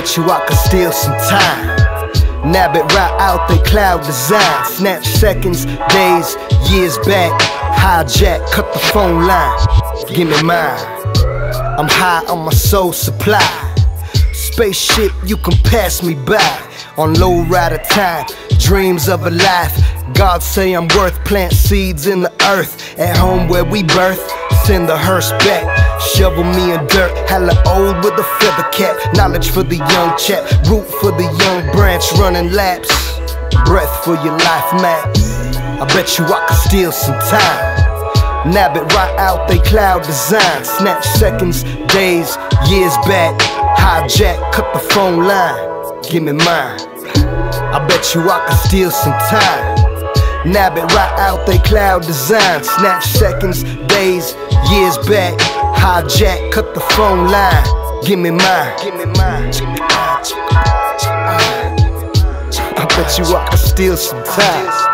bet you I could steal some time, nab it right out they cloud design. Snatch seconds, days, years back, hijack, cut the phone line. Give me mine, I'm high on my soul supply. Spaceship, you can pass me by. On low rider time, dreams of a life. God say I'm worth, plant seeds in the earth. At home where we birth, send the hearse back. Shovel me in dirt, hella old with a feather cap. Knowledge for the young chap, root for the young branch. Running laps, breath for your life map. I bet you I could steal some time, nab it right out they cloud design. Snatch seconds, days, years back, hijack, cut the phone line. Give me mine, I bet you I could steal some time, nab it right out they cloud design. Snatch seconds, days, years back, hijack, cut the phone line. Give me mine, give me mine. I bet you I could steal some time.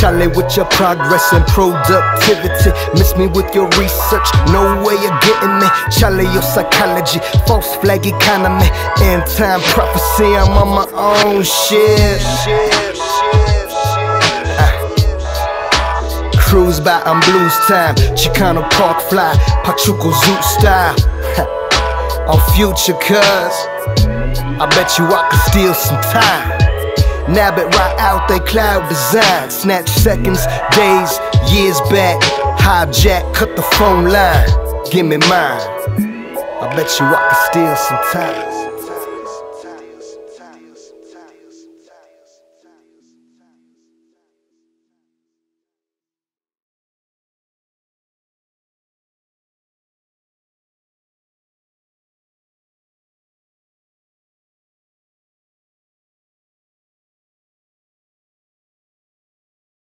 Charlie, with your progress and productivity, miss me with your research, no way you're getting me. Charlie, your psychology, false flag economy, end time prophecy, I'm on my own shit. Cruise by on blues time, Chicano Park fly, Pachuco Zoot style. On future cuz, I bet you I could steal some time, nab it right out they cloud design. Snatch seconds, days, years back, hijack, cut the phone line. Give me mine, I bet you I could steal some time.